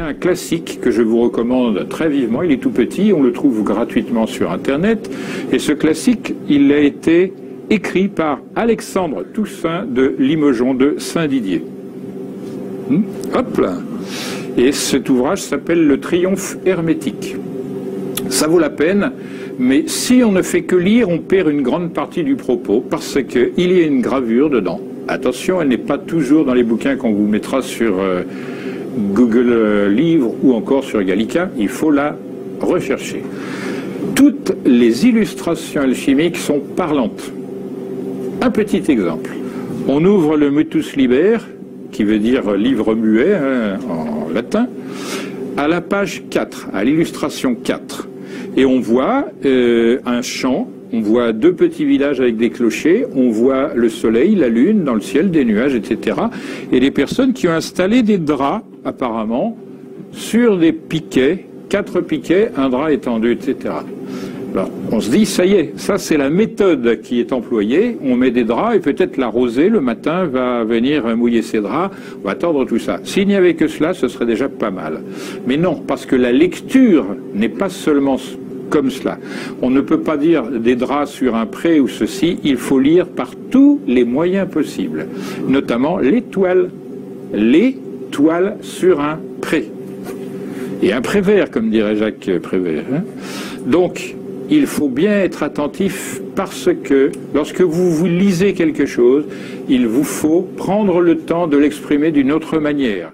un classique que je vous recommande très vivement. Il est tout petit, on le trouve gratuitement sur Internet. Et ce classique, il a été écrit par Alexandre Toussaint de Limojon de Saint-Didier. Hop là. Et cet ouvrage s'appelle le Triomphe Hermétique. Ça vaut la peine, mais si on ne fait que lire, on perd une grande partie du propos, parce qu'il y a une gravure dedans. Attention, elle n'est pas toujours dans les bouquins qu'on vous mettra sur Google Livres ou encore sur Gallica. Il faut la rechercher. Toutes les illustrations alchimiques sont parlantes. Un petit exemple. On ouvre le Mutus Liber, qui veut dire livre muet en latin, à la page 4, à l'illustration 4. Et on voit un champ, on voit deux petits villages avec des clochers, on voit le soleil, la lune, dans le ciel, des nuages, etc. Et des personnes qui ont installé des draps, apparemment, sur des piquets, 4 piquets, un drap étendu, etc. Alors, on se dit, ça y est, ça c'est la méthode qui est employée, on met des draps et peut-être la rosée le matin va venir mouiller ses draps, on va tordre tout ça. S'il n'y avait que cela, ce serait déjà pas mal. Mais non, parce que la lecture n'est pas seulement comme cela. On ne peut pas dire des draps sur un pré ou ceci, il faut lire par tous les moyens possibles, notamment les toiles sur un pré. Et un Prévert, comme dirait Jacques Prévert. Donc, il faut bien être attentif parce que lorsque vous lisez quelque chose, il vous faut prendre le temps de l'exprimer d'une autre manière.